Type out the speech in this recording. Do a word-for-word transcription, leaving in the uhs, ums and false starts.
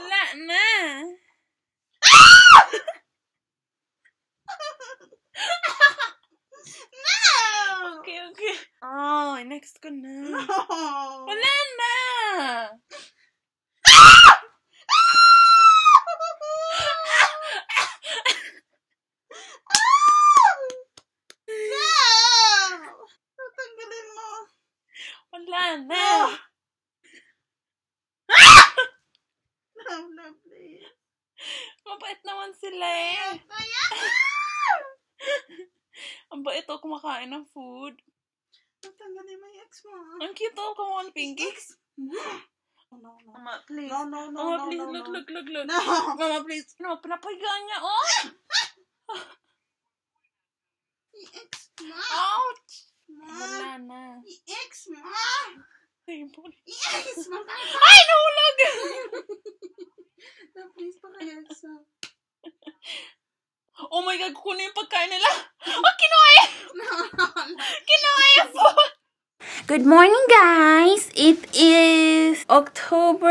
Hola, na. No. Okay, okay. Oh, next go now. No. Hola, na. No, no. No. Ah! No, no, please. Mabait naman sila eh. Ang bait ako kumakain ng food. Natanggalin mo yung ex mo. Ang cute ako kumakain ng pinkies. No, no, no. Mama, please. No, no, no, Mama, no, please, no, look, no. look, look, look. No. Mama, please. No, pinapahigaan niya. Oh! Yung ex mo. Ouch! Wala na. I-ex mo! I-ex mo! Ay! Nahulog! No, please, paka-ex mo. Oh my God! Kukunin yung pagkain nila! Oh! Kinuha! Kinuha yung food! Good morning, guys! It is October